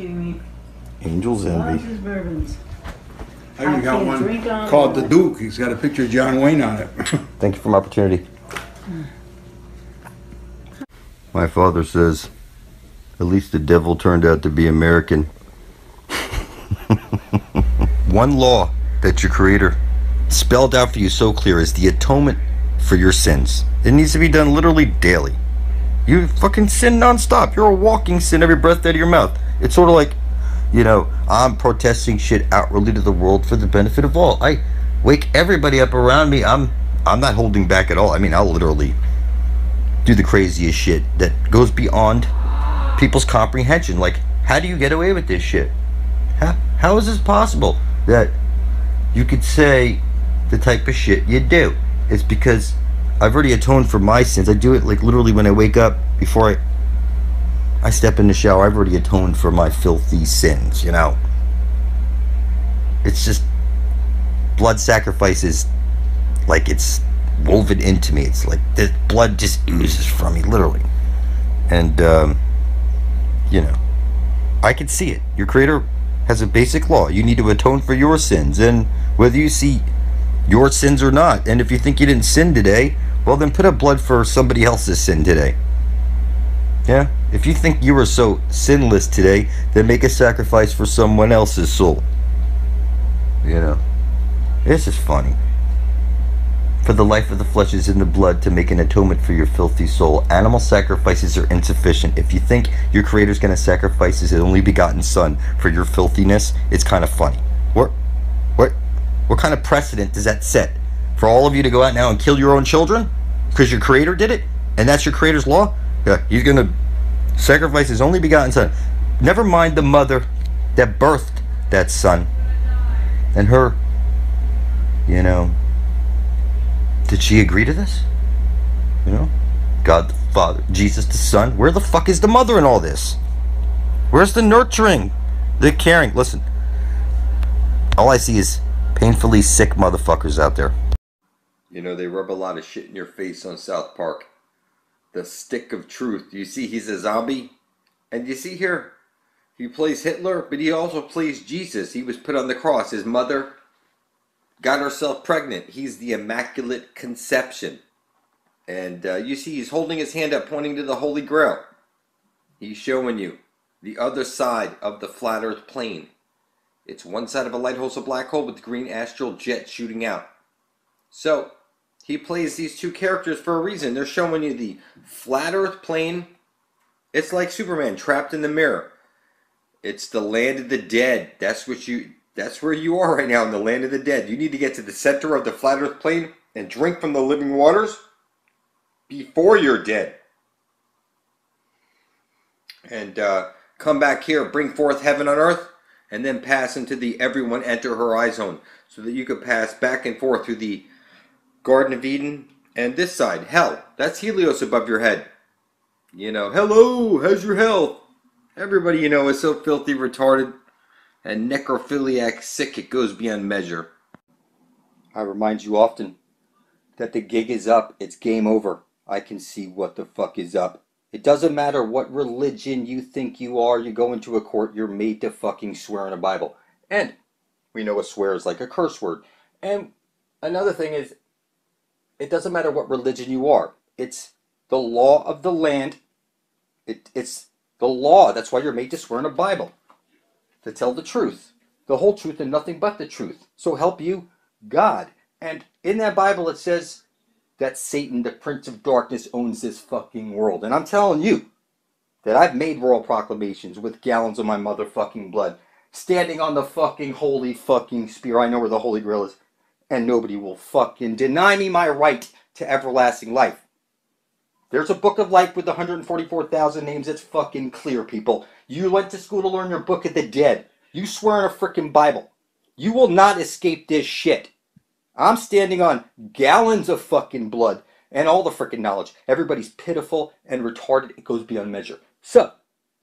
kidding me? Angel's Envy. These bourbons. I even got one called The Duke. He's got a picture of John Wayne on it. Thank you for my opportunity. My father says, at least the devil turned out to be American. One law that your creator spelled out for you so clear is the atonement for your sins. It needs to be done literally daily. You fucking sin nonstop. You're a walking sin every breath out of your mouth. It's sort of like, you know, I'm protesting shit outwardly to the world for the benefit of all. I wake everybody up around me. I'm not holding back at all. I mean, I'll literally do the craziest shit that goes beyond people's comprehension. Like, how do you get away with this shit? How is this possible that you could say the type of shit you do? It's because I've already atoned for my sins. I do it like literally when I wake up, before I step in the shower. I've already atoned for my filthy sins, you know. It's just blood sacrifices, like it's woven into me. It's like the blood just oozes from me, literally. And you know, I can see it. Your creator has a basic law. You need to atone for your sins, and whether you see your sins or not. And if you think you didn't sin today, well then put up blood for somebody else's sin today. Yeah? If you think you are so sinless today, then make a sacrifice for someone else's soul. You know, this is funny. For the life of the flesh is in the blood, to make an atonement for your filthy soul. Animal sacrifices are insufficient. If you think your creator's going to sacrifice his only begotten son for your filthiness, it's kind of funny. What kind of precedent does that set? For all of you to go out now and kill your own children? Because your creator did it? And that's your creator's law? Yeah, he's going to sacrifice his only begotten son. Never mind the mother that birthed that son and her, you know, did she agree to this? You know, God the Father, Jesus the Son. Where the fuck is the mother in all this? Where's the nurturing, the caring? Listen, all I see is painfully sick motherfuckers out there. You know, they rub a lot of shit in your face on South Park. The Stick of Truth. You see he's a zombie, and you see here he plays Hitler, but he also plays Jesus. He was put on the cross. His mother got herself pregnant. He's the Immaculate Conception. And you see he's holding his hand up, pointing to the Holy Grail. He's showing you the other side of the flat earth plane. It's one side of a light hole, a black hole with green astral jets shooting out. So he plays these two characters for a reason. They're showing you the flat earth plane. It's like Superman trapped in the mirror. It's the land of the dead. That's where you are right now, in the land of the dead. You need to get to the center of the flat earth plane and drink from the living waters before you're dead. And come back here, bring forth heaven on earth, and then pass into the everyone enter her eye zone, so that you could pass back and forth through the Garden of Eden, and this side, hell. That's Helios above your head. You know, hello, how's your health? Everybody you know is so filthy, retarded, and necrophiliac sick it goes beyond measure. I remind you often that the gig is up. It's game over. I can see what the fuck is up. It doesn't matter what religion you think you are. You go into a court, you're made to fucking swear in a Bible. And we know a swear is like a curse word. And another thing is, it doesn't matter what religion you are. It's the law of the land. It's the law. That's why you're made to swear in a Bible. To tell the truth. The whole truth and nothing but the truth. So help you, God. And in that Bible it says that Satan, the Prince of Darkness, owns this fucking world. And I'm telling you that I've made royal proclamations with gallons of my motherfucking blood. Standing on the fucking holy fucking spear. I know where the Holy Grail is. And nobody will fucking deny me my right to everlasting life. There's a book of life with 144,000 names. It's fucking clear, people. You went to school to learn your book of the dead. You swear in a freaking Bible. You will not escape this shit. I'm standing on gallons of fucking blood and all the freaking knowledge. Everybody's pitiful and retarded. It goes beyond measure. So,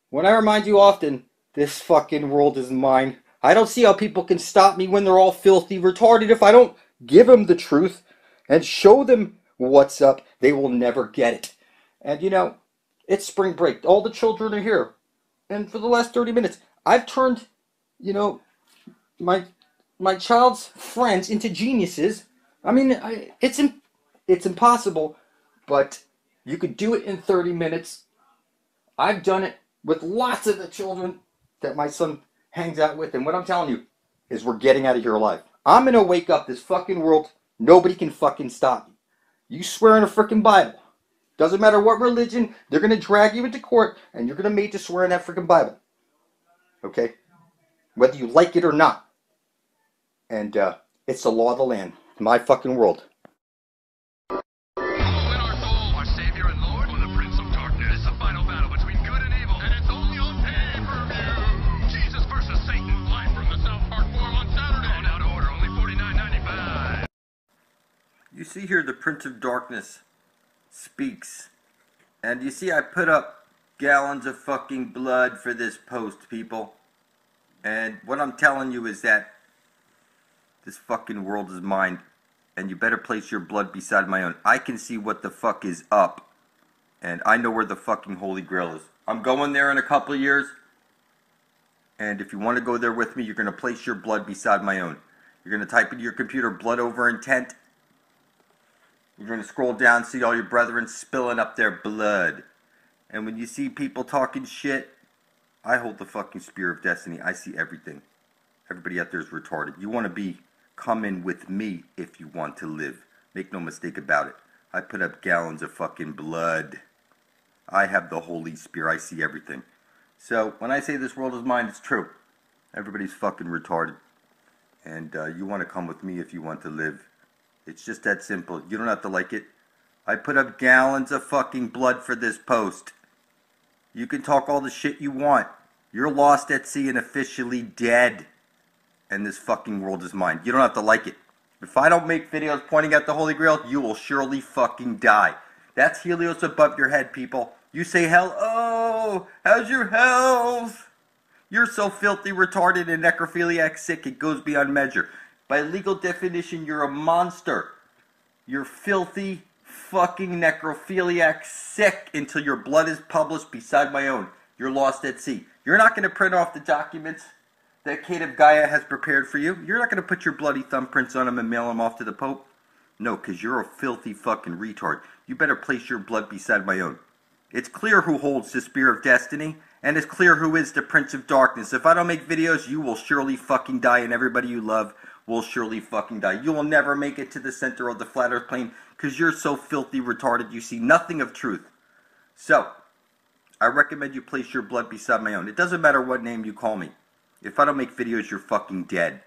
when I remind you often, this fucking world is mine. I don't see how people can stop me when they're all filthy retarded. If I don't give them the truth and show them what's up, they will never get it. And you know, it's spring break. All the children are here. And for the last 30 minutes, I've turned, you know, my child's friends into geniuses. I mean, it's impossible, but you could do it in 30 minutes. I've done it with lots of the children that my son hangs out with. And what I'm telling you is we're getting out of here alive. I'm going to wake up this fucking world. Nobody can fucking stop me. You swear in a freaking Bible. Doesn't matter what religion, they're going to drag you into court and you're going to be made to swear in that freaking Bible. Okay? Whether you like it or not. And it's the law of the land. My fucking world. You see here the Prince of Darkness speaks. And you see I put up gallons of fucking blood for this post, people. And what I'm telling you is that this fucking world is mine. And you better place your blood beside my own. I can see what the fuck is up. And I know where the fucking Holy Grail is. I'm going there in a couple of years. And if you want to go there with me, you're going to place your blood beside my own. You're going to type into your computer, Blood Over Intent. You're going to scroll down, see all your brethren spilling up their blood. And when you see people talking shit, I hold the fucking spear of destiny. I see everything. Everybody out there is retarded. You want to be, come in with me if you want to live. Make no mistake about it. I put up gallons of fucking blood. I have the holy spear. I see everything. So when I say this world is mine, it's true. Everybody's fucking retarded. And you want to come with me if you want to live. It's just that simple. You don't have to like it. I put up gallons of fucking blood for this post. You can talk all the shit you want. You're lost at sea and officially dead. And this fucking world is mine. You don't have to like it. If I don't make videos pointing at the Holy Grail, you will surely fucking die. That's Helios above your head, people. You say, hell, oh, how's your health? You're so filthy, retarded, and necrophiliac sick, it goes beyond measure. By legal definition, you're a monster. You're filthy, fucking necrophiliac sick until your blood is published beside my own. You're lost at sea. You're not going to print off the documents that Kate of Gaia has prepared for you. You're not going to put your bloody thumbprints on them and mail them off to the Pope. No, because you're a filthy fucking retard. You better place your blood beside my own. It's clear who holds the Spear of Destiny. And it's clear who is the Prince of Darkness. If I don't make videos, you will surely fucking die. And everybody you love will surely fucking die. You will never make it to the center of the flat earth plane because you're so filthy retarded you see nothing of truth. So, I recommend you place your blood beside my own. It doesn't matter what name you call me. If I don't make videos, you're fucking dead.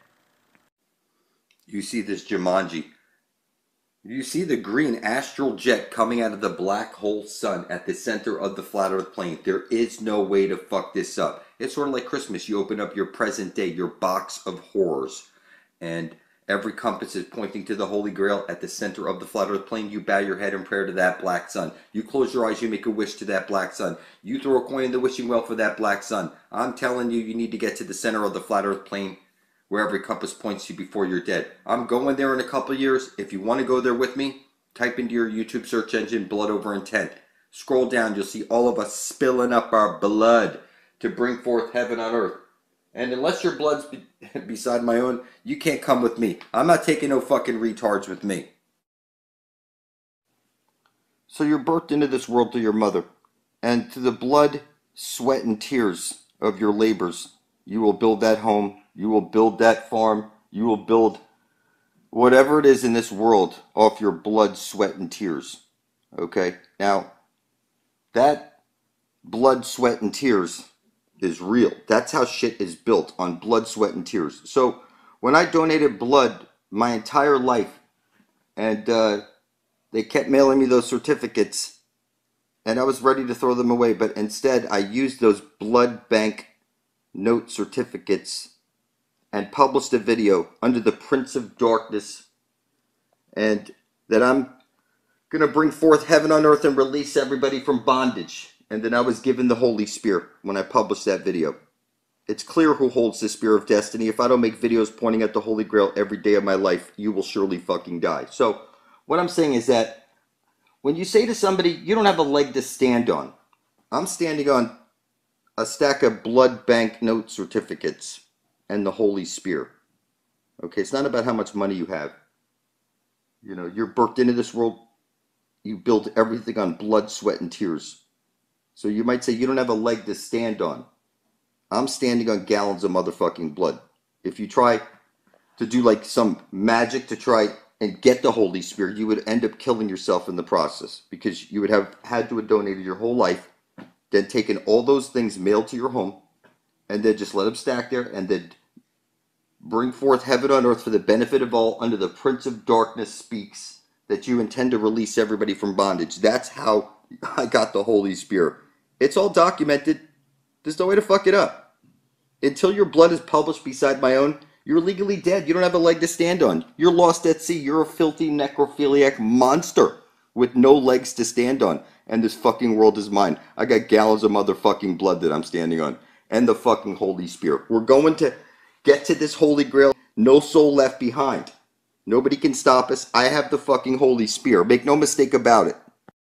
You see this Jumanji. You see the green astral jet coming out of the black hole sun at the center of the flat earth plane. There is no way to fuck this up. It's sort of like Christmas. You open up your present day, your box of horrors. And every compass is pointing to the Holy Grail at the center of the flat earth plane. You bow your head in prayer to that black sun. You close your eyes. You make a wish to that black sun. You throw a coin in the wishing well for that black sun. I'm telling you, you need to get to the center of the flat earth plane where every compass points you before you're dead. I'm going there in a couple of years. If you want to go there with me, type into your YouTube search engine, Blood Over Intent. Scroll down. You'll see all of us spilling up our blood to bring forth heaven on earth. And unless your blood's beside my own, you can't come with me. I'm not taking no fucking retards with me. So you're birthed into this world through your mother. And through the blood, sweat, and tears of your labors, you will build that home. You will build that farm. You will build whatever it is in this world off your blood, sweat, and tears. Okay? Now, that blood, sweat, and tears is real. That's how shit is built, on blood, sweat, and tears. So when I donated blood my entire life, and they kept mailing me those certificates, and I was ready to throw them away, but instead I used those blood bank note certificates and published a video under the Prince of Darkness, and that I'm gonna bring forth heaven on earth and release everybody from bondage. And then I was given the Holy Spear when I published that video. It's clear who holds the Spear of Destiny. If I don't make videos pointing at the Holy Grail every day of my life, you will surely fucking die. So what I'm saying is that when you say to somebody, you don't have a leg to stand on. I'm standing on a stack of blood banknote certificates and the Holy Spear. Okay, it's not about how much money you have. You know, you're birthed into this world. You build everything on blood, sweat, and tears. So you might say you don't have a leg to stand on. I'm standing on gallons of motherfucking blood. If you try to do like some magic to try and get the Holy Spirit, you would end up killing yourself in the process, because you would have had to have donated your whole life, then taken all those things mailed to your home, and then just let them stack there, and then bring forth heaven on earth for the benefit of all, under the Prince of Darkness speaks, that you intend to release everybody from bondage. That's how I got the Holy Spirit. It's all documented. There's no way to fuck it up. Until your blood is published beside my own, you're legally dead. You don't have a leg to stand on. You're lost at sea. You're a filthy necrophiliac monster with no legs to stand on. And this fucking world is mine. I got gallons of motherfucking blood that I'm standing on. And the fucking Holy Spirit. We're going to get to this Holy Grail. No soul left behind. Nobody can stop us. I have the fucking Holy Spear. Make no mistake about it.